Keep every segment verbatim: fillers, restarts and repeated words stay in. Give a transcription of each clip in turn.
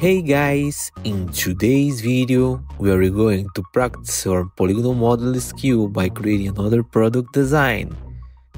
Hey guys, in today's video we are going to practice our polygonal model skill by creating another product design.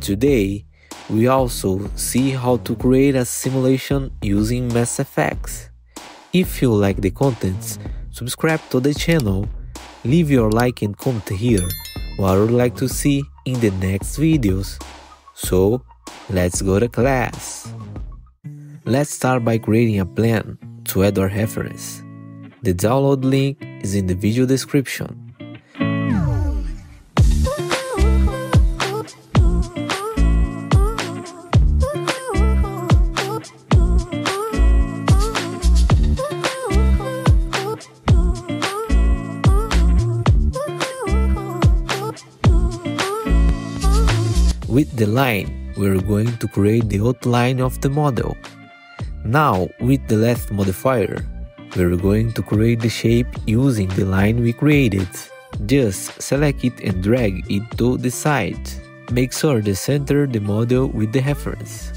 Today we also see how to create a simulation using MassFX. If you like the contents, subscribe to the channel, leave your like and comment here what you would like to see in the next videos. So let's go to class. Let's start by creating a plan to add our reference. The download link is in the video description. With the line, we're going to create the outline of the model. Now, with the left modifier, we're going to create the shape using the line we created. Just select it and drag it to the side. Make sure to center the model with the reference.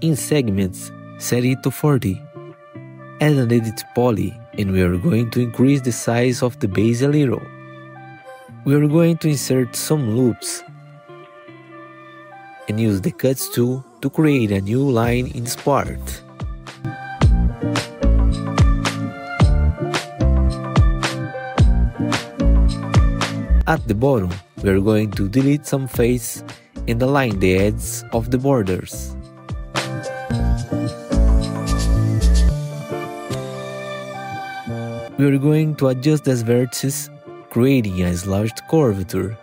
In segments, set it to forty. Add an edit poly, and we are going to increase the size of the base a little. We are going to insert some loops and use the cuts tool to create a new line in this part. At the bottom, we are going to delete some face and align the edges of the borders. We are going to adjust the vertices, creating a slashed curvature.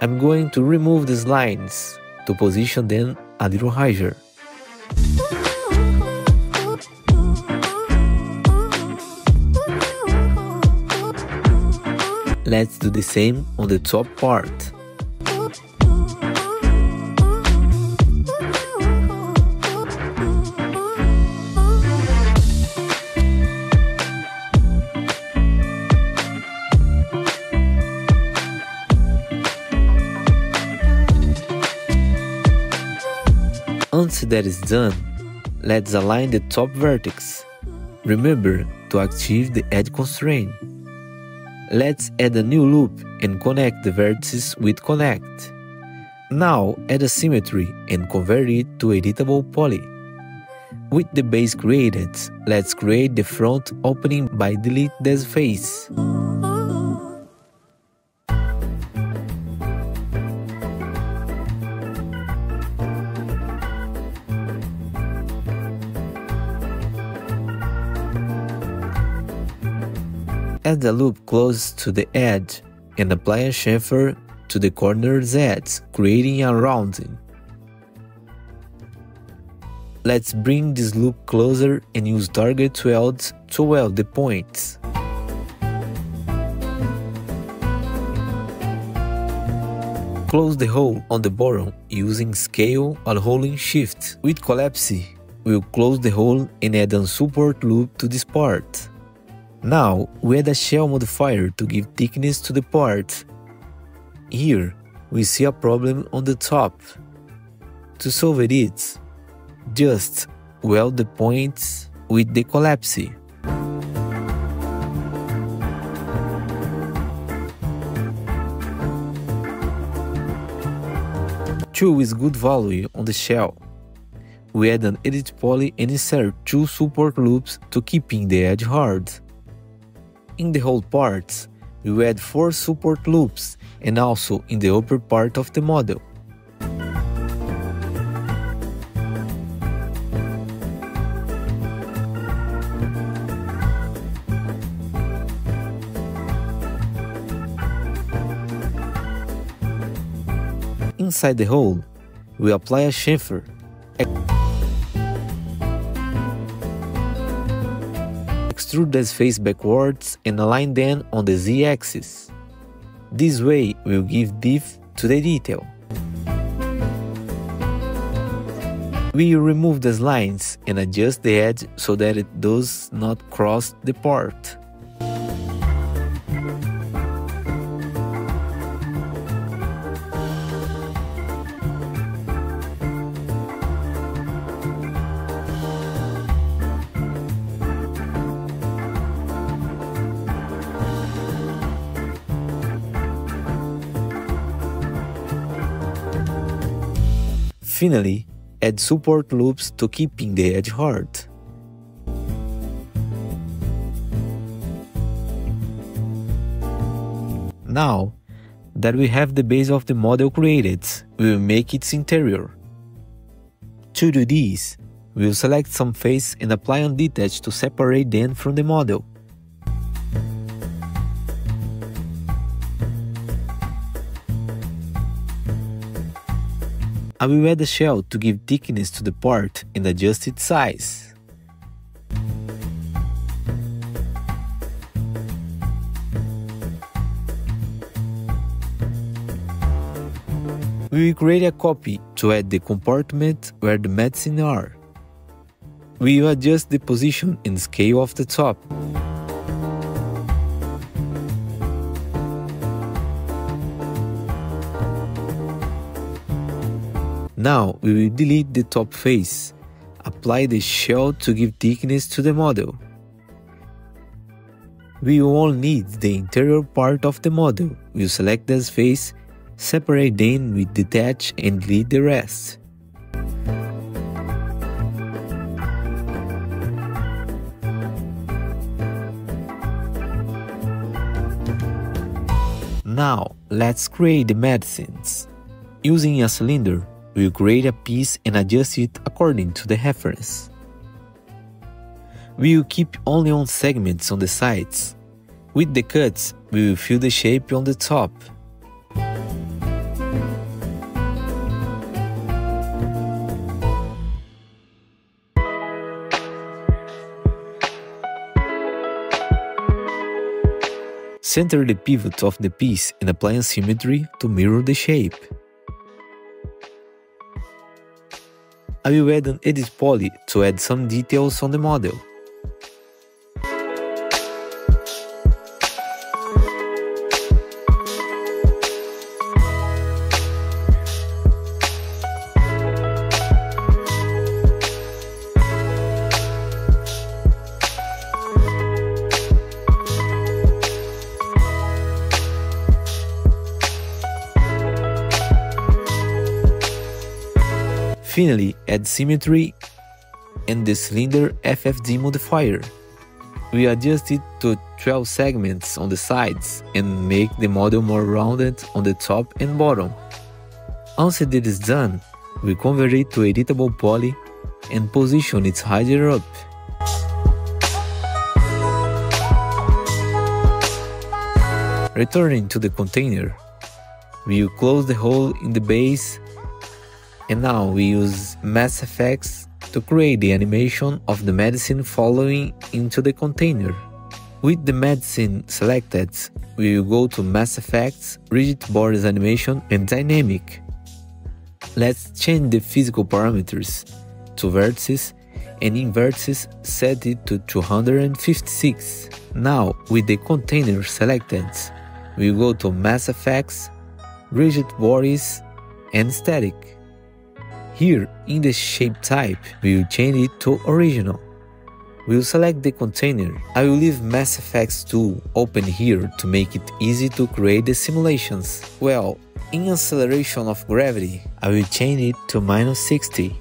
I'm going to remove these lines to position them a little higher. Let's do the same on the top part. Once that is done, let's align the top vertex. Remember to activate the edge constraint. Let's add a new loop and connect the vertices with connect. Now add a symmetry and convert it to editable poly. With the base created, let's create the front opening by delete this face. Add a loop close to the edge and apply a chamfer to the corner's edge, creating a rounding. Let's bring this loop closer and use target weld to weld the points. Close the hole on the bottom using scale or holding shift. With collapse, we'll close the hole and add a support loop to this part. Now, we add a shell modifier to give thickness to the part. Here, we see a problem on the top. To solve it, just weld the points with the collapse. two is good value on the shell. We add an edit poly and insert two support loops to keeping the edge hard. In the whole parts, we add four support loops and also in the upper part of the model. Inside the hole, we apply a chamfer. Extrude this face backwards and align them on the z-axis. This way will give depth to the detail. We remove these lines and adjust the edge so that it does not cross the part. Finally, add support loops to keeping the edge hard. Now that we have the base of the model created, we will make its interior. To do this, we will select some face and apply Undetach to separate them from the model. I will add a shell to give thickness to the part and adjust its size. We will create a copy to add the compartment where the medicine are. We will adjust the position and scale of the top. Now we will delete the top face, apply the shell to give thickness to the model. We will only need the interior part of the model. We will select this face, separate them with Detach and delete the rest. Now let's create the medicines. Using a cylinder, we will create a piece and adjust it according to the reference. We will keep only on segments on the sides. With the cuts, we will fill the shape on the top. Center the pivot of the piece and apply asymmetry to mirror the shape. I will add an edit poly to add some details on the model. Finally, add symmetry and the cylinder F F D modifier. We adjust it to twelve segments on the sides and make the model more rounded on the top and bottom. Once it is done, we convert it to editable poly and position it higher up. Returning to the container, we will close the hole in the base. And now we use MassFX to create the animation of the medicine following into the container. With the medicine selected, we will go to MassFX, Rigid Borders Animation and Dynamic. Let's change the physical parameters to vertices and in vertices set it to two hundred fifty-six. Now with the container selected, we will go to MassFX, Rigid Borders and Static. Here, in the shape type, we will change it to original. We will select the container. I will leave MassFX tool open here to make it easy to create the simulations. Well, in acceleration of gravity, I will change it to minus sixty.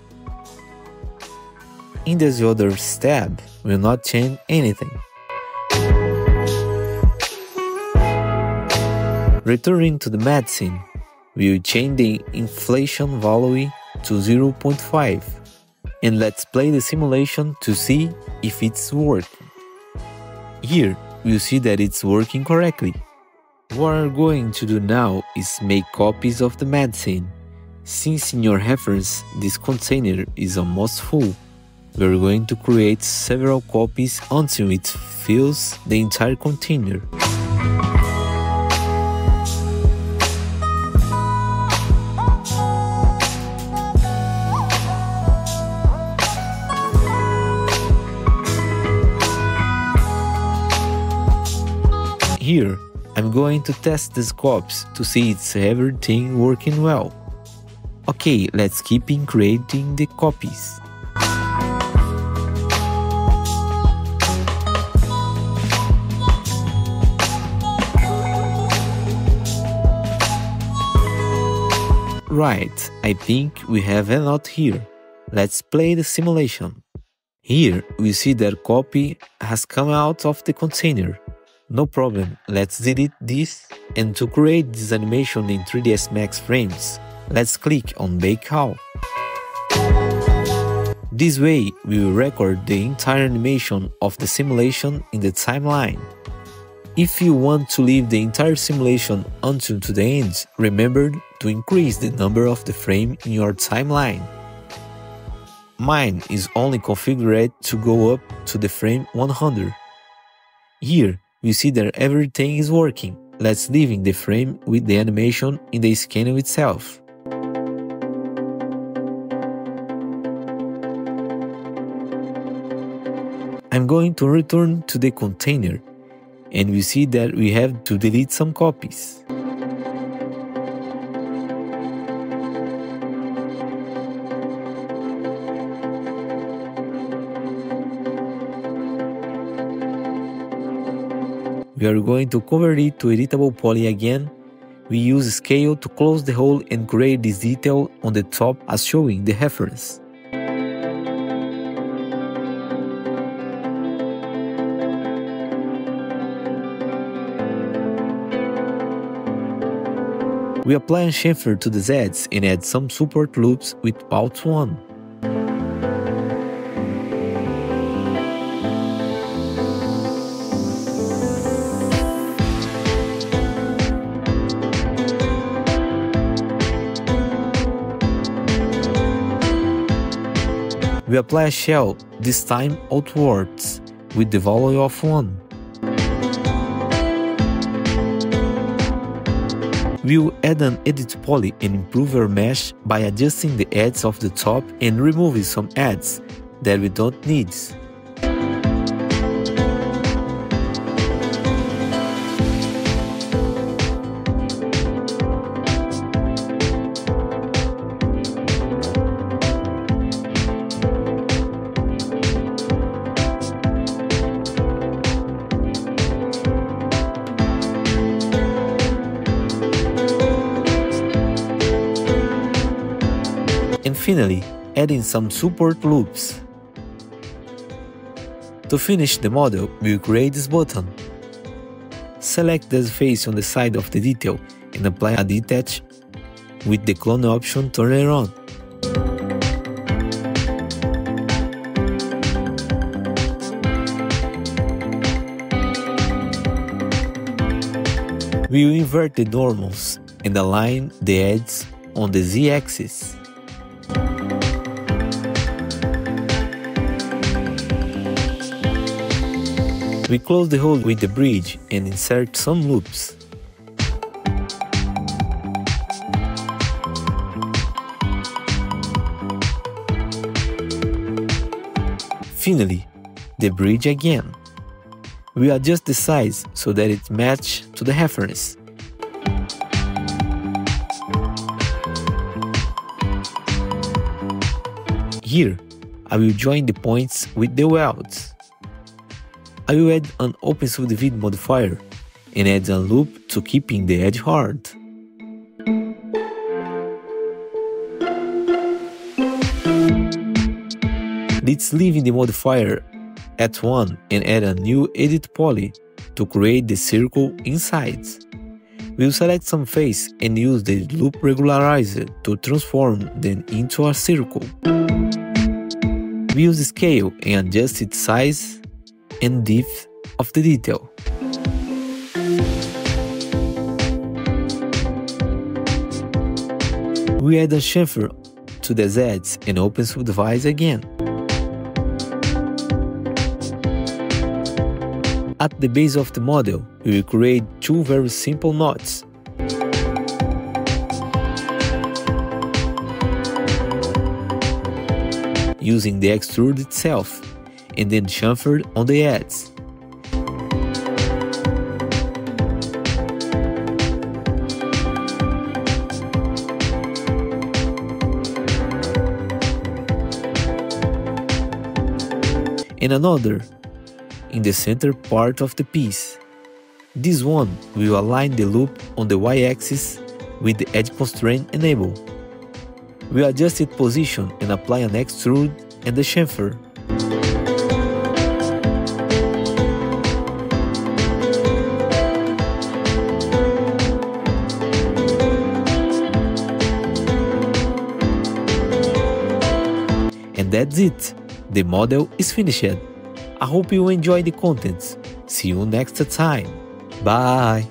In this other tab, we will not change anything. Returning to the medicine, we will change the inflation value to zero point five and let's play the simulation to see if it's working. Here we'll see that it's working correctly. What we're going to do now is make copies of the medicine. Since in your reference this container is almost full, we're going to create several copies until it fills the entire container. Here, I'm going to test the scopes to see it's everything working well. Okay, let's keep in creating the copies. Right, I think we have a lot here. Let's play the simulation. Here we see that copy has come out of the container. No problem, let's delete this, and to create this animation in three D S Max frames, let's click on Bake All. This way we will record the entire animation of the simulation in the timeline. If you want to leave the entire simulation until to the end, remember to increase the number of the frame in your timeline. Mine is only configured to go up to the frame one hundred. Here we see that everything is working. Let's leave in the frame with the animation in the scanner itself. I'm going to return to the container, and we see that we have to delete some copies. We are going to convert it to editable poly again. We use scale to close the hole and create this detail on the top as showing the reference. We apply a chamfer to the Zs and add some support loops with Alt one. We apply a shell, this time outwards, with the value of one. We'll add an edit poly and improve our mesh by adjusting the edges of the top and removing some edges that we don't need. And finally, adding some support loops. To finish the model, we'll create this button. Select the face on the side of the detail and apply a detach with the clone option turned on. We'll invert the normals and align the edges on the Z-axis. We close the hole with the bridge and insert some loops. Finally, the bridge again. We adjust the size so that it matches to the reference. Here, I will join the points with the welds. I will add an OpenSubdivide modifier and add a loop to keeping the edge hard. Let's leave in the modifier at one and add a new edit poly to create the circle inside. We'll select some face and use the loop regularizer to transform them into a circle. We use the scale and adjust its size and depth of the detail. We add a chamfer to the Zs and open subdivide again. At the base of the model, we will create two very simple knots. Using the extrude itself, and then chamfered on the edges. And another in the center part of the piece. This one will align the loop on the Y axis with the edge constraint enabled. We adjust its position and apply an extrude and a chamfer. And that's it, the model is finished. I hope you enjoy the contents. See you next time. Bye!